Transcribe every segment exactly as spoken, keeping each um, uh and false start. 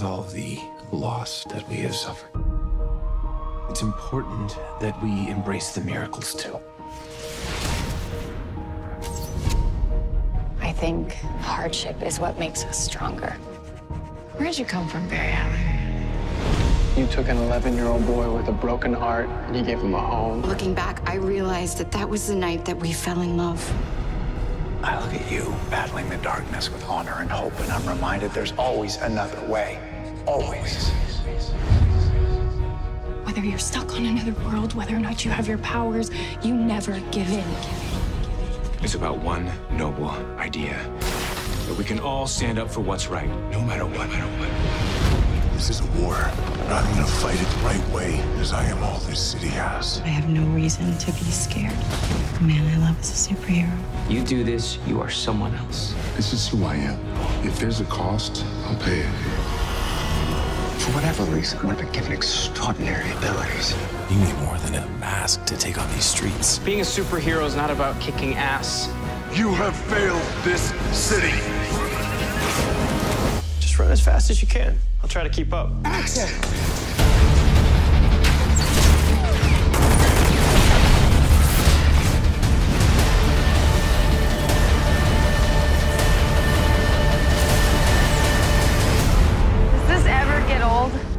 with all of the loss that we have suffered. It's important that we embrace the miracles too. I think hardship is what makes us stronger. Where'd you come from, Barry Allen? You took an eleven-year-old boy with a broken heart and you gave him a home. Looking back, I realized that that was the night that we fell in love. I look at you battling the darkness with honor and hope, and I'm reminded there's always another way. Always. Whether you're stuck on another world, whether or not you have your powers, you never give in. It's about one noble idea. That we can all stand up for what's right, no matter what. No matter what. This is a war, and I'm gonna fight it the right way, as I am all this city has. I have no reason to be scared. The man I love is a superhero. You do this, you are someone else. This is who I am. If there's a cost, I'll pay it. For whatever reason, we've been given extraordinary abilities. You need more than a mask to take on these streets. Being a superhero is not about kicking ass. You have failed this city. Just run as fast as you can. I'll try to keep up. Action!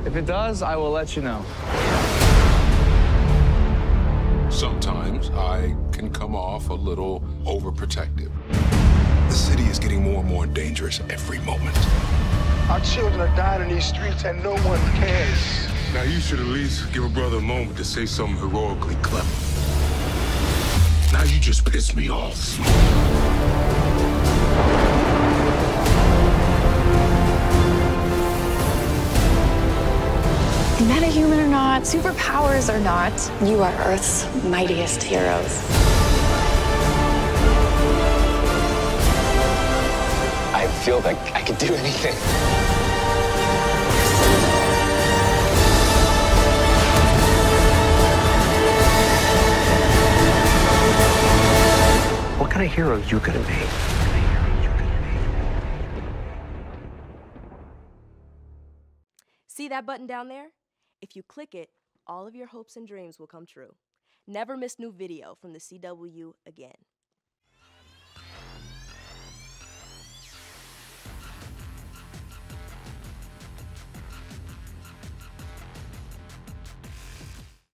If it does, I will let you know. Sometimes I can come off a little overprotective. The city is getting more and more dangerous every moment. Our children are dying in these streets and no one cares. Now you should at least give a brother a moment to say something heroically clever. Now you just pissed me off. No matter human or not, superpowers or not, you are Earth's mightiest heroes. I feel like I could do anything. What kind of hero are you gonna be? See that button down there? If you click it, all of your hopes and dreams will come true. Never miss new video from the C W again.